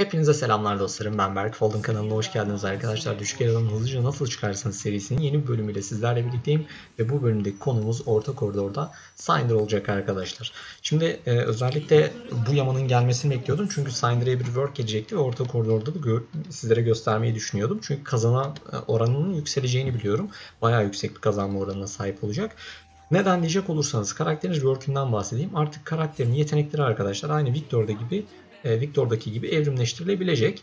Hepinize selamlar dostlarım, ben Berk. Fold'un kanalına hoş geldiniz arkadaşlar. Düşük Eradan Hızlıca Nasıl Çıkarsınız serisinin yeni bir bölümüyle sizlerle birlikteyim. Ve bu bölümdeki konumuz orta koridorda Syndra olacak arkadaşlar. Şimdi özellikle bu yamanın gelmesini bekliyordum. Çünkü Syndra'ya bir work gelecekti ve orta koridorda sizlere göstermeyi düşünüyordum. Çünkü kazana oranının yükseleceğini biliyorum. Bayağı yüksek bir kazanma oranına sahip olacak. Neden diyecek olursanız karakteriniz work'ünden bahsedeyim. Artık karakterin yetenekleri arkadaşlar aynı Viktor'daki gibi evrimleştirilebilecek.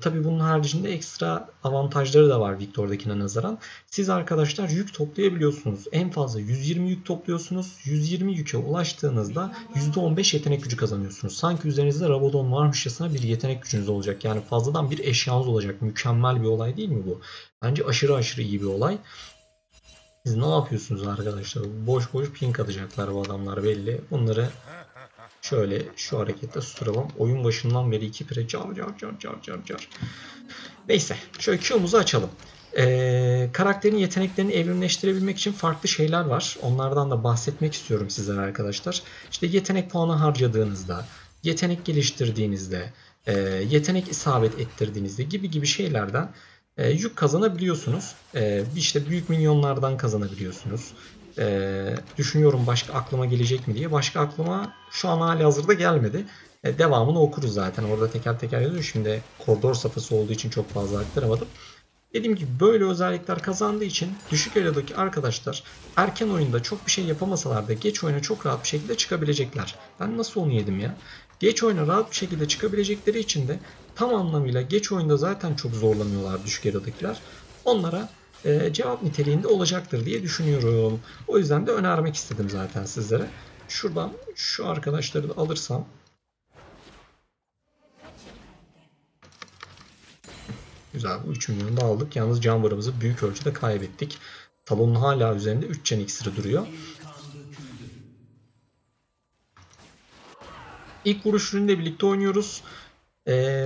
Tabii bunun haricinde ekstra avantajları da var Viktor'dakine nazaran. Siz arkadaşlar yük toplayabiliyorsunuz. En fazla 120 yük topluyorsunuz. 120 yüke ulaştığınızda %15 yetenek gücü kazanıyorsunuz. Sanki üzerinizde Rabodon varmışçasına bir yetenek gücünüz olacak. Yani fazladan bir eşyanız olacak. Mükemmel bir olay değil mi bu? Bence aşırı iyi bir olay. Siz ne yapıyorsunuz arkadaşlar? Boş boş pink atacaklar bu adamlar belli. Bunları şöyle şu harekette susturalım. Oyun başından beri iki pire car. Neyse. Şöyle Q'muzu açalım. Karakterin yeteneklerini evrimleştirebilmek için farklı şeyler var. Onlardan da bahsetmek istiyorum sizlere arkadaşlar. İşte yetenek puanı harcadığınızda, yetenek geliştirdiğinizde, yetenek isabet ettirdiğinizde gibi şeylerden yük kazanabiliyorsunuz. İşte büyük minyonlardan kazanabiliyorsunuz. Düşünüyorum başka aklıma gelecek mi diye. Başka aklıma şu an halihazırda gelmedi. Devamını okuruz zaten. Orada teker yazıyor. Şimdi koridor safhası olduğu için çok fazla aktaramadım. Dediğim gibi böyle özellikler kazandığı için düşük eradaki arkadaşlar erken oyunda çok bir şey yapamasalar da geç oyuna çok rahat bir şekilde çıkabilecekler. Ben nasıl onu yedim ya? Geç oyuna rahat bir şekilde çıkabilecekleri için de tam anlamıyla geç oyunda zaten çok zorlanıyorlar düşük eradakiler. Onlara cevap niteliğinde olacaktır diye düşünüyorum. O yüzden de önermek istedim zaten sizlere. Şuradan şu arkadaşları da alırsam. Güzel, bu 3 milyonu da aldık. Yalnız Jumper'ımızı büyük ölçüde kaybettik. Talon'un hala üzerinde 3 can iksiri duruyor. İlk vuruş ürünle birlikte oynuyoruz.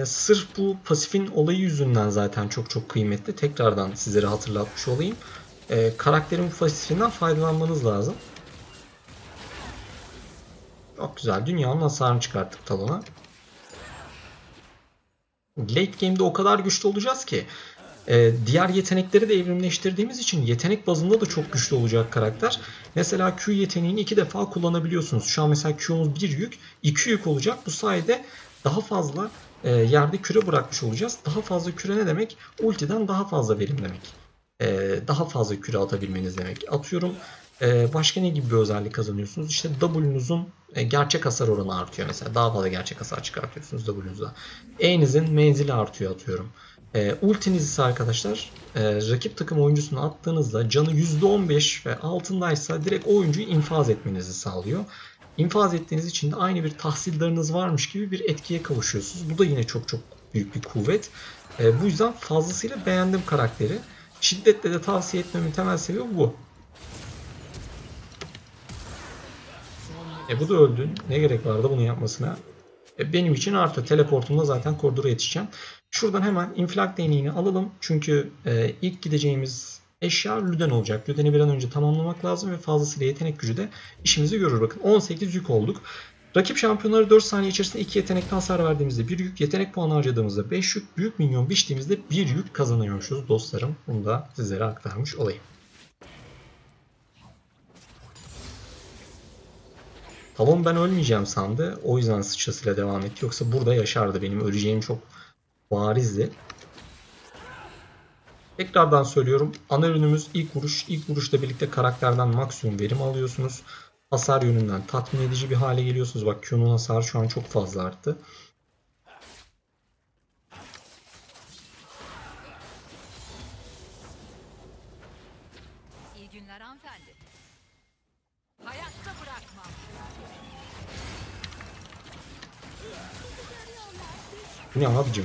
Sırf bu pasifin olayı yüzünden zaten çok kıymetli. Tekrardan sizlere hatırlatmış olayım. Karakterin pasifinden faydalanmanız lazım. Çok güzel. Dünyanın hasarını çıkarttık Talon'a. Late game'de o kadar güçlü olacağız ki diğer yetenekleri de evrimleştirdiğimiz için yetenek bazında da çok güçlü olacak karakter. Mesela Q yeteneğini 2 defa kullanabiliyorsunuz. Şu an mesela Q'umuz 1 yük, 2 yük olacak. Bu sayede daha fazla yerde küre bırakmış olacağız. Daha fazla küre ne demek? Ultiden daha fazla verim demek. Daha fazla küre atabilmeniz demek. Atıyorum başka ne gibi bir özellik kazanıyorsunuz? İşte W'nuzun gerçek hasar oranı artıyor mesela. Daha fazla gerçek hasar çıkartıyorsunuz W'nuzda. E'nizin menzili artıyor atıyorum. Ultiniz ise arkadaşlar rakip takım oyuncusunu attığınızda canı %15 ve altındaysa direkt oyuncuyu infaz etmenizi sağlıyor. İnfaz ettiğiniz için de aynı bir tahsildarınız varmış gibi bir etkiye kavuşuyorsunuz. Bu da yine çok büyük bir kuvvet. Bu yüzden fazlasıyla beğendim karakteri. Şiddetle de tavsiye etmemin temel sebebi bu. Bu da öldü. Ne gerek vardı bunu yapmasına? Benim için artı teleportumla zaten koridora yetişeceğim. Şuradan hemen infilak deneyini alalım. Çünkü ilk gideceğimiz eşya Lüden olacak. Lüden'i bir an önce tamamlamak lazım ve fazlasıyla yetenek gücü de işimizi görür. Bakın 18 yük olduk. Rakip şampiyonları 4 saniye içerisinde 2 yetenekten hasar verdiğimizde 1 yük, yetenek puanı harcadığımızda 5 yük, büyük minyon biçtiğimizde 1 yük kazanıyormuşuz dostlarım. Bunu da sizlere aktarmış olayım. Tamam, ben ölmeyeceğim sandı. O yüzden sıçrasıyla devam etti. Yoksa burada yaşardı, benim öleceğim çok barizdi. Tekrardan söylüyorum. Ana ürünümüz ilk vuruş. İlk vuruşla birlikte karakterden maksimum verim alıyorsunuz. Hasar yönünden tatmin edici bir hale geliyorsunuz. Bak Q'nun hasarı şu an çok fazla arttı. İyi günler hanımefendi. Hayatta bırakmam. Bu ne abicim?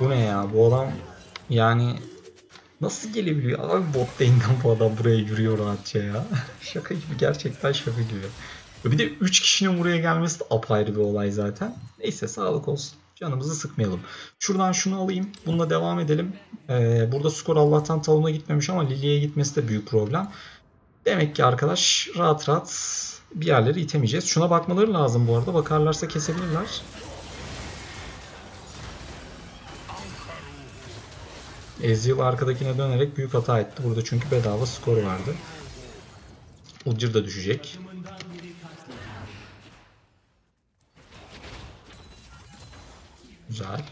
Bu ne ya? Bu adam yani nasıl gelebiliyor? Abi bot lane'den bu adam buraya yürüyor rahatça ya. Şaka gibi, gerçekten şaka gibi. Bir de 3 kişinin buraya gelmesi de apayrı bir olay zaten. Neyse, sağlık olsun. Canımızı sıkmayalım. Şuradan şunu alayım. Bununla devam edelim. Burada skor Allah'tan Talon'a gitmemiş ama Lily'ye gitmesi de büyük problem. Demek ki arkadaş rahat bir yerleri itemeyeceğiz. Şuna bakmaları lazım bu arada. Bakarlarsa kesebilirler. Ezreal arkadakine dönerek büyük hata etti. Burada çünkü bedava skoru vardı. Udyr da düşecek. Güzel.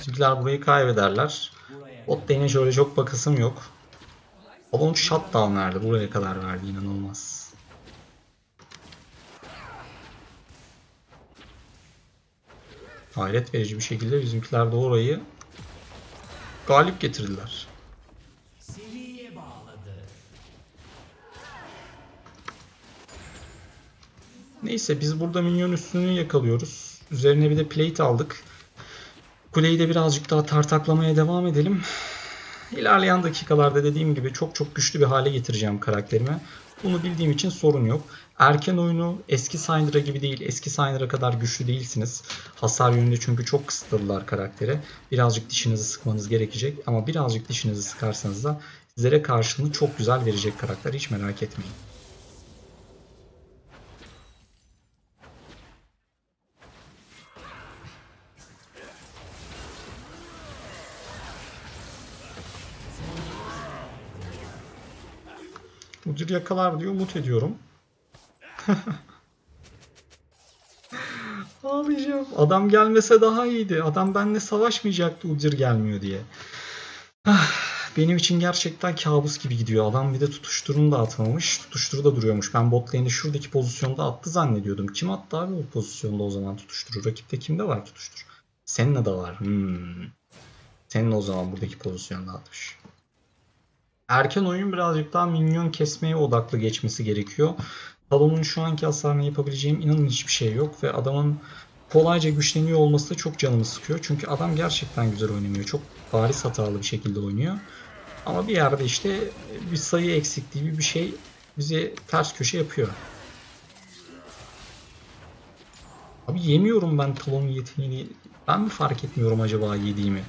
Bizimkiler burayı kaybederler. Bot lane'e şöyle çok bakasım yok. Kalon shutdown verdi. Buraya kadar verdi. İnanılmaz. Hayret verici bir şekilde bizimkiler de orayı galip getirdiler. Neyse biz burada minyon üstünü yakalıyoruz. Üzerine bir de plate aldık. Kuleyi de birazcık daha tartaklamaya devam edelim. İlerleyen dakikalarda dediğim gibi çok güçlü bir hale getireceğim karakterime. Bunu bildiğim için sorun yok. Erken oyunu eski Syndra gibi değil, eski Syndra kadar güçlü değilsiniz. Hasar yönünde çünkü çok kısıtladılar karaktere. Birazcık dişinizi sıkmanız gerekecek ama birazcık dişinizi sıkarsanız da sizlere karşılığını çok güzel verecek karakter, hiç merak etmeyin. Udyr yakalar diyor, umut ediyorum. Abiciğim, adam gelmese daha iyiydi. Adam benimle savaşmayacaktı Udyr gelmiyor diye. Benim için gerçekten kabus gibi gidiyor. Adam bir de tutuşturunu da atmamış. Tutuşturu da duruyormuş. Ben bot lane'i şuradaki pozisyonda attı zannediyordum. Kim attı abi o pozisyonda o zaman tutuşturu? Rakipte kimde var tutuşturu? Senna da var. Senna o zaman buradaki pozisyonda atmış. Erken oyun birazcık daha minyon kesmeye odaklı geçmesi gerekiyor. Talon'un şu anki hasarını yapabileceğim inanın hiçbir şey yok ve adamın kolayca güçleniyor olması da çok canımı sıkıyor. Çünkü adam gerçekten güzel oynamıyor. Çok bariz hatalı bir şekilde oynuyor. Ama bir yerde işte bir sayı eksikliği bir şey bizi ters köşe yapıyor. Abi yemiyorum ben Talon'un yeteneğini. Ben mi fark etmiyorum acaba yediğimi?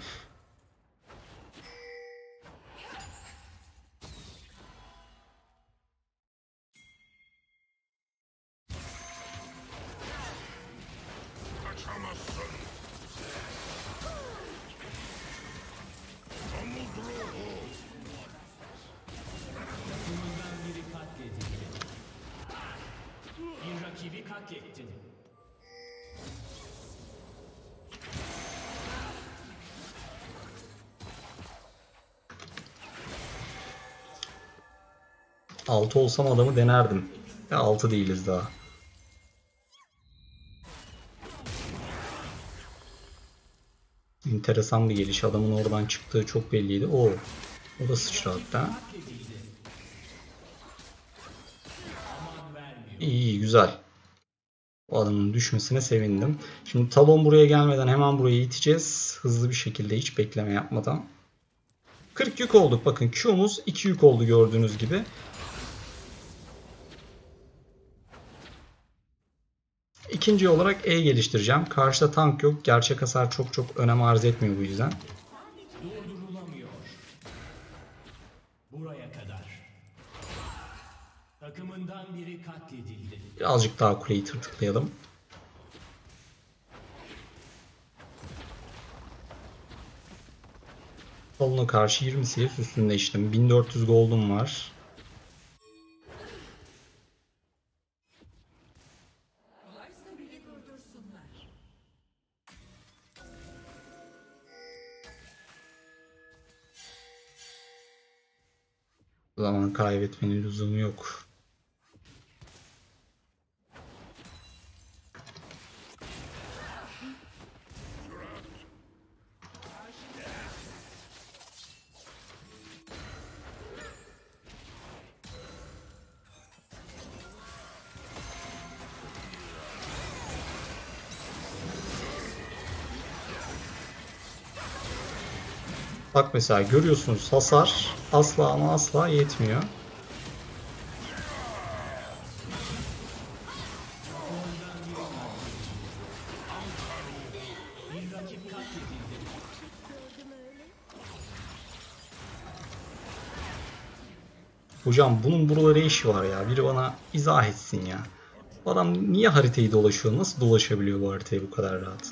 Altı olsam adamı denerdim. Ya altı değiliz daha. Enteresan bir geliş. Adamın oradan çıktığı çok belliydi. O da sıçradı hatta. İyi, güzel. O adamın düşmesine sevindim. Şimdi Talon buraya gelmeden hemen burayı iteceğiz. Hızlı bir şekilde hiç bekleme yapmadan. 40 yük olduk. Bakın Q'muz 2 yük oldu gördüğünüz gibi. İkinci olarak E geliştireceğim. Karşıda tank yok. Gerçek hasar çok önem arz etmiyor bu yüzden. Durdurulamıyor. Buraya kadar. Takımından biri katledildi. Birazcık daha kuleyi tırtıklayalım. Talon'a karşı 20 CS üstünde içtim. 1400 gold'um var. Zaman kaybetmenin lüzumu yok. Bak mesela görüyorsunuz hasar asla ama asla yetmiyor. Hocam bunun buralara işi var ya. Biri bana izah etsin ya. Bu adam niye haritayı dolaşıyor? Nasıl dolaşabiliyor bu haritayı bu kadar rahat?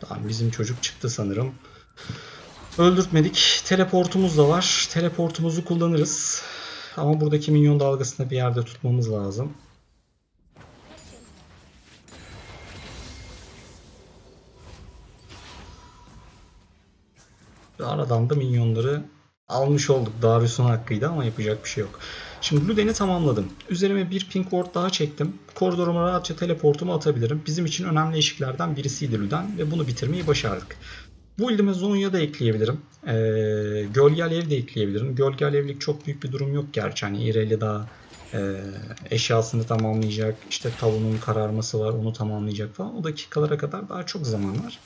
Tamam, bizim çocuk çıktı sanırım. Öldürtmedik. Teleportumuz da var. Teleportumuzu kullanırız. Ama buradaki minyon dalgasını bir yerde tutmamız lazım. Aradan da minyonları almış olduk. Darius'un hakkıydı ama yapacak bir şey yok. Şimdi Luden'i tamamladım. Üzerime bir pink ward daha çektim. Koridoruma rahatça teleportumu atabilirim. Bizim için önemli eşiklerden birisiydi Luden ve bunu bitirmeyi başardık. Bu build'ime Zonya'ya da ekleyebilirim. Gölge Alev de ekleyebilirim. Gölge Alevlik çok büyük bir durum yok gerçi. Hani Irelia daha eşyasını tamamlayacak. İşte Talon'un kararması var, onu tamamlayacak falan. O dakikalara kadar daha çok zaman var.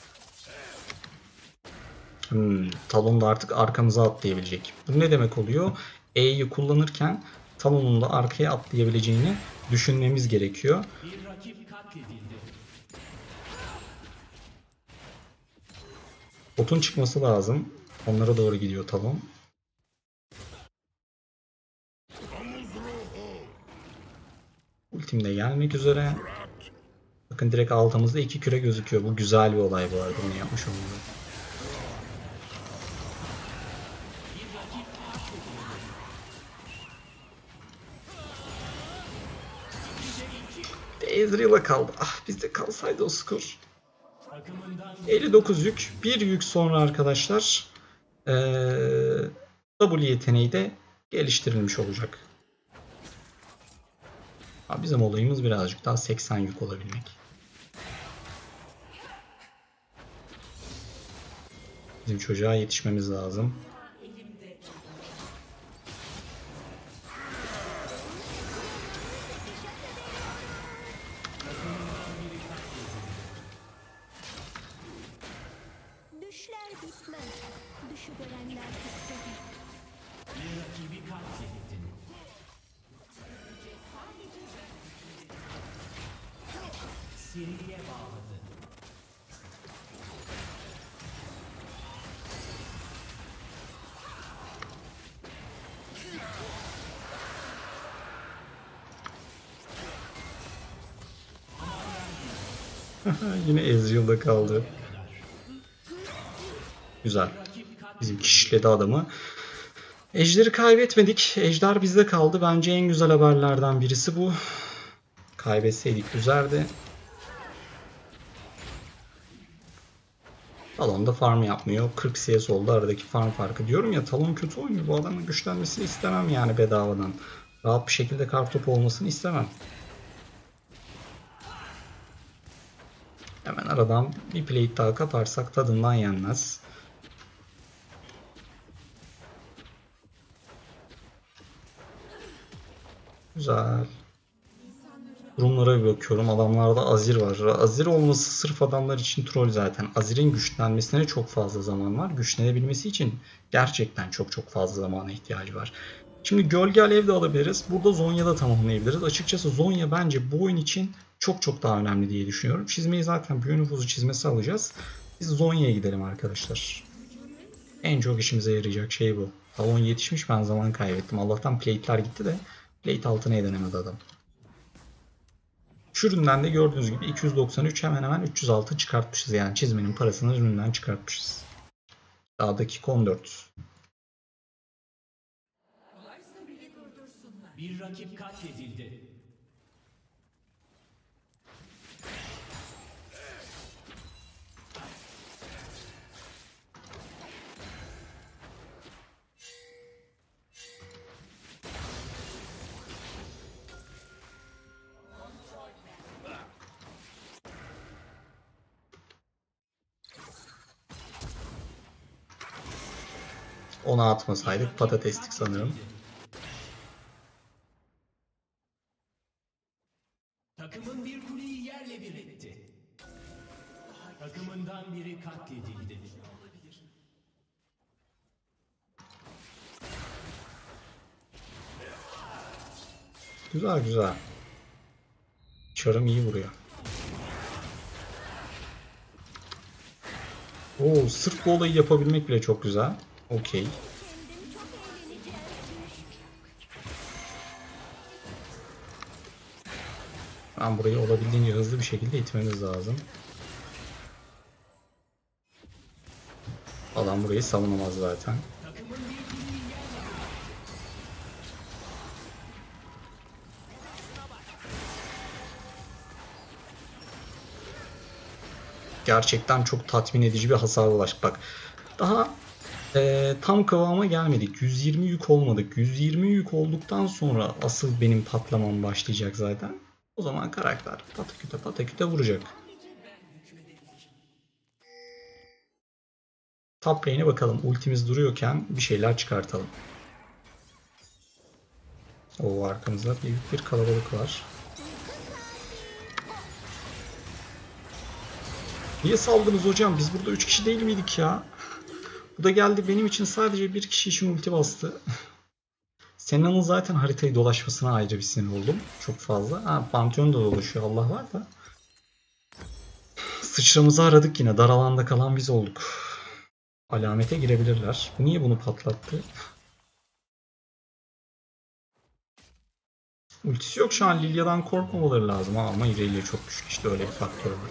Talon da artık arkamıza atlayabilecek. Bu ne demek oluyor? E'yi kullanırken Talon'un da arkaya atlayabileceğini düşünmemiz gerekiyor. Botun çıkması lazım. Onlara doğru gidiyor Talon. Ultim de gelmek üzere. Bakın direkt altımızda iki küre gözüküyor. Bu güzel bir olay bu arada. Bunu yapmış olmalı. Ezreal'a kaldı. Ah, bizde kalsaydı o skor. 59 yük. Bir yük sonra arkadaşlar W yeteneği de geliştirilmiş olacak. Abi bizim olayımız birazcık daha 80 yük olabilmek. Bizim çocuğa yetişmemiz lazım. Yine Ezreal'da kaldı. Güzel. Bizim kişiledi adamı. Ejder'i kaybetmedik. Ejder bizde kaldı. Bence en güzel haberlerden birisi bu. Kaybetseydik üzerdi. Talon da farm yapmıyor. 40 CS oldu aradaki farm farkı. Diyorum ya, Talon kötü oynuyor. Bu adamın güçlenmesini istemem yani bedavadan. Rahat bir şekilde kartopu olmasını istemem. Hemen aradan bir plate daha kaparsak tadından yenmez. Güzel. Durumlara bir bakıyorum. Adamlarda Azir var. Azir olması sırf adamlar için troll zaten. Azir'in güçlenmesine çok fazla zaman var. Güçlenebilmesi için gerçekten çok fazla zamana ihtiyacı var. Şimdi Gölge Alev de alabiliriz. Burada Zonya'da tamamlayabiliriz. Açıkçası Zonya bence bu oyun için çok daha önemli diye düşünüyorum. Çizmeyi zaten büyü nüfuzu çizmesi alacağız. Biz Zonya'ya gidelim arkadaşlar. En çok işimize yarayacak şey bu. Talon yetişmiş, ben zaman kaybettim. Allah'tan plate'ler gitti de plate altına edenemedi adam. Şüründen de gördüğünüz gibi 293 hemen 306 çıkartmışız. Yani çizmenin parasını üründen çıkartmışız. Daha dakika 14. Bir rakip katledildi. Ona atmasaydık patateslik sanırım. Takımın bir kuleyi yerle bir etti. Takımından biri katledildi. Güzel. Çarım iyi vuruyor. Oo, sırf bu olayı yapabilmek bile çok güzel. Okey. Ben burayı olabildiğince hızlı bir şekilde itmemiz lazım. Adam burayı savunamaz zaten. Gerçekten çok tatmin edici bir hasar ulaştık. Bak daha tam kıvama gelmedik. 120 yük olmadık. 120 yük olduktan sonra asıl benim patlamam başlayacak zaten. O zaman karakter pataküte pataküte vuracak. Top lane'e bakalım. Ultimiz duruyorken bir şeyler çıkartalım. O arkamızda büyük bir kalabalık var. Niye saldınız hocam? Biz burada 3 kişi değil miydik ya? Bu da geldi benim için sadece bir kişi için ulti bastı. Senna'nın zaten haritayı dolaşmasına ayrıca bir sinir oldum. Çok fazla. Ha, Pantheon da dolaşıyor. Allah var da. Sıçramızı aradık yine. Dar alanda kalan biz olduk. Alamete girebilirler. Niye bunu patlattı? Ultisi yok şu an. Lilia'dan korkmamaları lazım. Ha, ama Irelia çok güçlü. İşte öyle bir faktör var.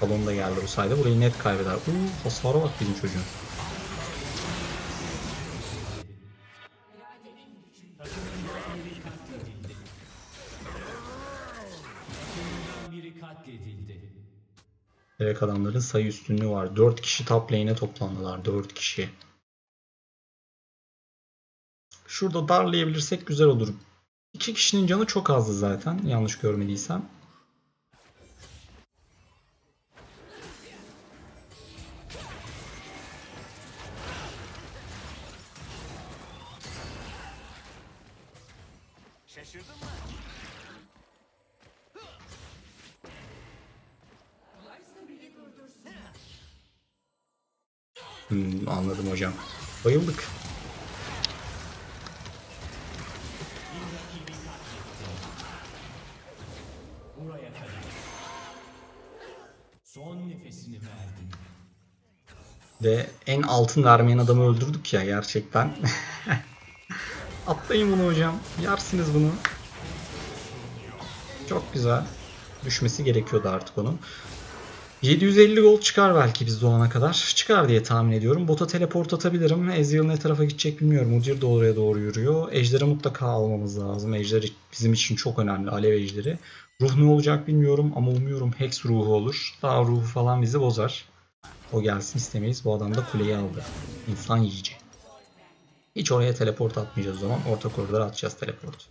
Kalon da geldi bu sayede. Burayı net kaybeder. Hasara bak bizim çocuğun. Direkt adamların sayı üstünlüğü var. 4 kişi top lane'e toplandılar. 4 kişi. Şurada darlayabilirsek güzel olur. 2 kişinin canı çok azdı zaten. Yanlış görmediysem. Anladım hocam. Bayıldık. Ve en altın vermeyen adamı öldürdük ya gerçekten. Atlayın bunu hocam. Yersiniz bunu. Çok güzel. Düşmesi gerekiyordu artık onun. 750 gold çıkar belki biz doğana kadar. Çıkar diye tahmin ediyorum. Bota teleport atabilirim. Ezreal ne tarafa gidecek bilmiyorum. Udyr de oraya doğru yürüyor. Ejder'i mutlaka almamız lazım. Ejder bizim için çok önemli. Alev ejderi. Ruh ne olacak bilmiyorum ama umuyorum Hex ruhu olur. Daha ruhu falan bizi bozar. O gelsin istemeyiz. Bu adam da kuleyi aldı. İnsan yiyici. Hiç oraya teleport atmayacağız o zaman. Orta koridora atacağız teleport.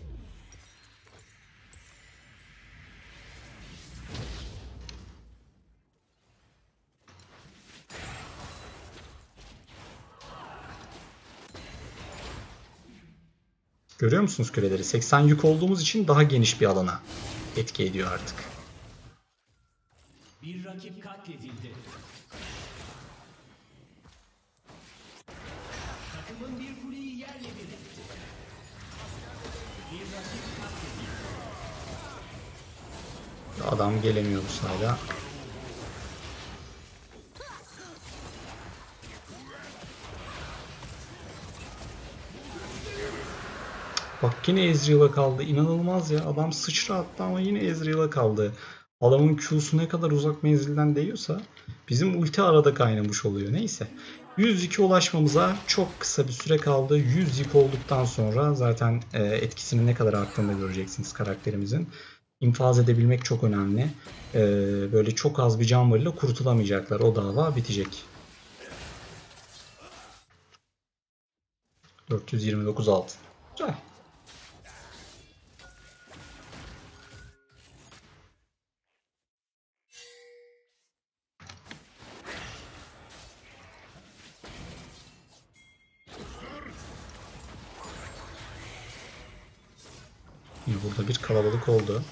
Görüyor musunuz küreleri? 80 yük olduğumuz için daha geniş bir alana etki ediyor artık. Bir rakip katledildi. Takımın bir kuleyi yerle bir etti. Bir rakip katledildi. Adam gelemiyor bu hala. Bak yine Ezreal'a kaldı. İnanılmaz ya. Adam sıçra attı ama yine Ezreal'a kaldı. Adamın Q'su ne kadar uzak menzilden değiyorsa bizim ulti arada kaynamış oluyor. Neyse. 102 ulaşmamıza çok kısa bir süre kaldı. 100 yük olduktan sonra zaten etkisinin ne kadar arttığını da göreceksiniz karakterimizin. İnfaz edebilmek çok önemli. Böyle çok az bir can varıyla kurtulamayacaklar. O dava bitecek. 429 altın. Güzel. Burada bir kalabalık oldu.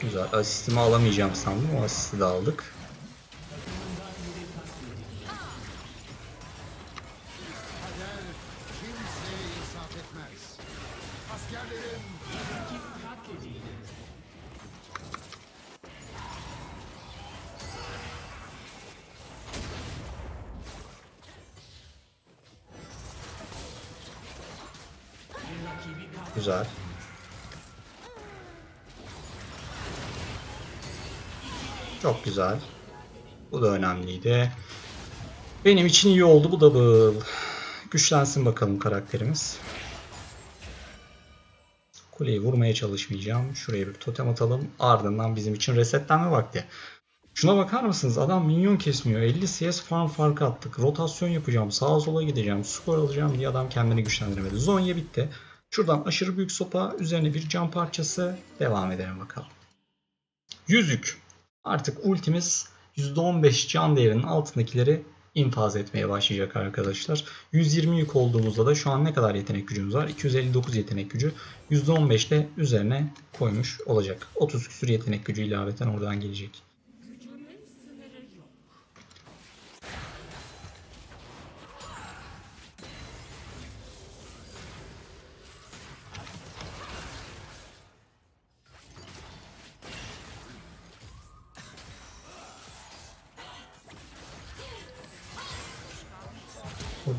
Güzel. Asistimi alamayacağım sandım. O asisti de aldık. Güzel. Çok güzel. Bu da önemliydi. Benim için iyi oldu bu double. Güçlensin bakalım karakterimiz. Kuleyi vurmaya çalışmayacağım. Şuraya bir totem atalım. Ardından bizim için resetlenme vakti. Şuna bakar mısınız? Adam minyon kesmiyor. 50 CS farm farkı attık. Rotasyon yapacağım. Sağa sola gideceğim. Skor alacağım diye adam kendini güçlendiremedi. Zonya bitti. Şuradan aşırı büyük sopa. Üzerine bir cam parçası. Devam edelim bakalım. Yüzük. Artık ultimiz %15 can değerinin altındakileri infaz etmeye başlayacak arkadaşlar. 120 yük olduğumuzda da şu an ne kadar yetenek gücümüz var? 259 yetenek gücü. %15 de üzerine koymuş olacak. 30 küsur yetenek gücü ilaveten oradan gelecek.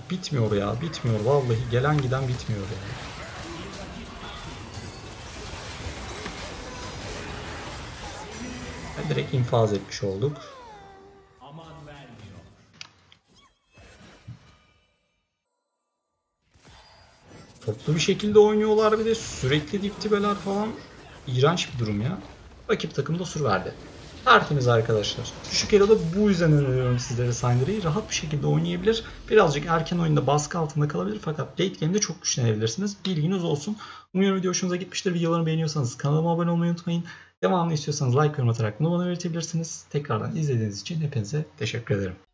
Bitmiyor ya, bitmiyor vallahi, gelen giden bitmiyor ya. Yani direkt infaz etmiş olduk. Toplu bir şekilde oynuyorlar, bir de sürekli diptibeler falan. İğrenç bir durum ya. Rakip takım da sur verdi. Tertemiz arkadaşlar. Düşük eloda bu yüzden öneriyorum sizlere Syndra'yı. Rahat bir şekilde oynayabilir. Birazcık erken oyunda baskı altında kalabilir. Fakat late game'de çok güçlenebilirsiniz. Bilginiz olsun. Umuyorum video hoşunuza gitmiştir. Videolarımı beğeniyorsanız kanalıma abone olmayı unutmayın. Devamını istiyorsanız like, yorum atarak bunu bana öğretebilirsiniz. Tekrardan izlediğiniz için hepinize teşekkür ederim.